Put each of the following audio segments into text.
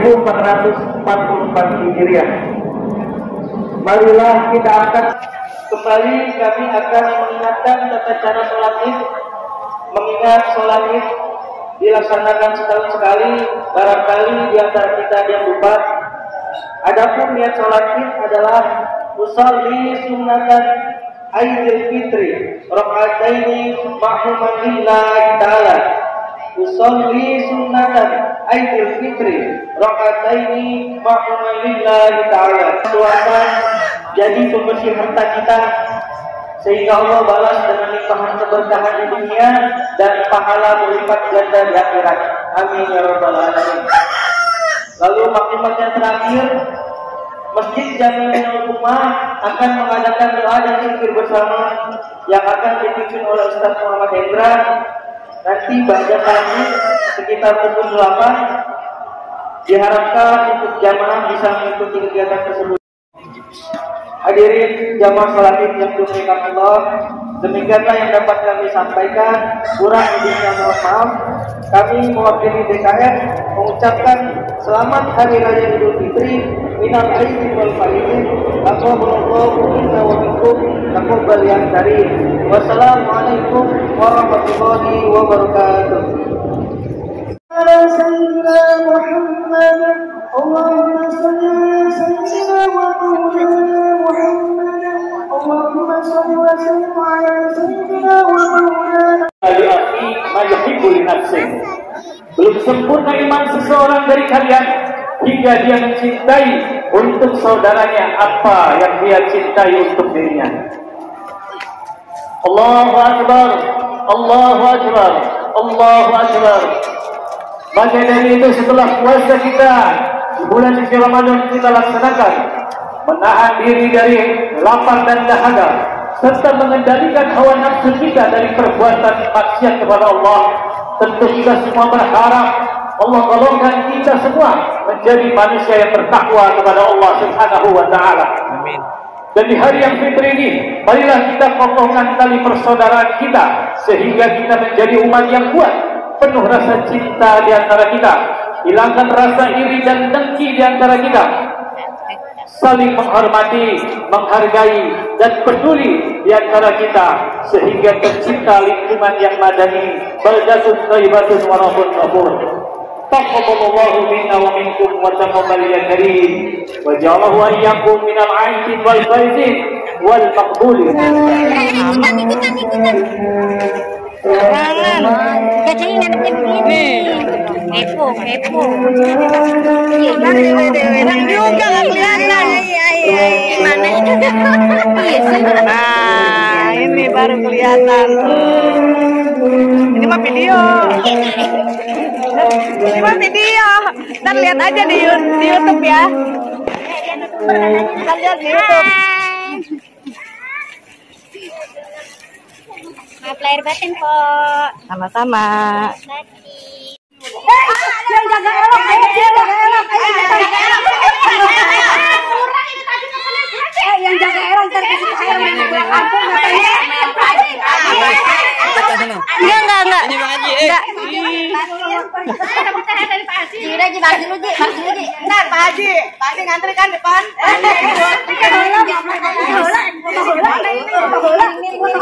1444 Hijriah. Marilah kita akan kembali, kami akan mengingatkan tata cara sholat Id. Mengingat sholat Id dilaksanakan setahun sekali, barangkali di antara kita yang lupa. Adapun niat sholat Id adalah usalli sunnatan Aidil Fitri raka'ataini ma'human lillahi ta'ala. Usalli sunnatan Aidil Fitri raka'ataini ma'human lillahi ta'ala. Puasa jadi pembersih harta kita, sehingga Allah balas dengan limpahan keberkahan di dunia dan pahala berlipat ganda di akhirat. Amin ya rabbal alamin. Lalu maklumat yang terakhir, Masjid Jami' Al-Kumah akan mengadakan doa dan zikir bersama yang akan dipimpin oleh Ustaz Muhammad Imran. Nanti pada pagi sekitar pukul 8 diharapkan untuk jamaah bisa mengikuti kegiatan tersebut. Hadirin jamaah sholat Id yang dimuliakan Allah, demikianlah yang dapat kami sampaikan. Kurang lebihnya mohon maaf. Kami mewakili PKS mengucapkan selamat Hari Raya Idul Fitri. Minal aidin wal faidin. Taqabbalallahu minna wa minkum taqabbalan karim. Wassalamualaikum warahmatullahi wabarakatuh. Sayyidina Muhammad, Allahumma shalli ala sayyidina wa maulana Muhammad, Allahumma shalli wa sallim ala sayyidina wa maulana. Al-Abi majhibul nafsi. Belum sempurna iman seseorang dari kalian hingga dia mencintai untuk saudaranya apa yang dia cintai untuk dirinya. Allahu Akbar, Allahu Akbar, Allahu Akbar. Maka dari itu setelah puasa kita di bulan suci Ramadan kita laksanakan menahan diri dari lapar dan dahaga serta mengendalikan hawa nafsu kita dari perbuatan maksiat kepada Allah. Tentu kita semua berharap Allah golongkan kita semua menjadi manusia yang bertakwa kepada Allah Subhanahu Wa Ta'ala. Amin. Dan di hari yang fitri ini, marilah kita kokohkan tali persaudaraan kita sehingga kita menjadi umat yang kuat, penuh rasa cinta di antara kita. Hilangkan rasa iri dan dengki di antara kita. Saling menghormati, menghargai, dan peduli di antara kita sehingga tercipta lingkungan yang madani, baldatun thayyibatun wa rabbun ghafur. Taqabbalallahu minna wa minkum wa taqabbal ya karim, waj'alhu ayyakum minal 'aidin wal faizin wal maqbulin. Jangan, kecilin ada kecilin. Kepo. Yang juga nggak kelihatan. Gimana itu? Nah, ini baru kelihatan. Ini mah video. Ini mah video. Ntar lihat aja di YouTube ya. Ntar lihat di YouTube. Maaf lahir batin, Pak. Sama-sama. Yang jaga elok, yang jaga elok, Pak Haji ngantri kan depan. Pokoknya yang jaga elok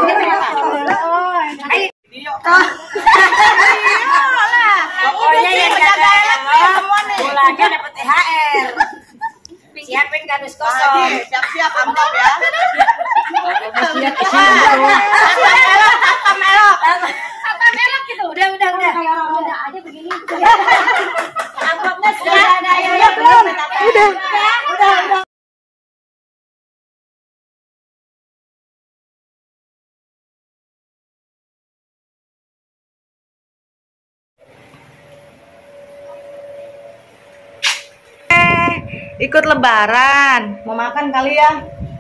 semua nih. Bulannya dapat THR. Siapin kardus kosong. Siap-siap amplop ya. Satam elok gitu. Udah. Udah aja begini. Amplopnya sudah ada ya. Udah. Ikut lebaran, mau makan kali ya?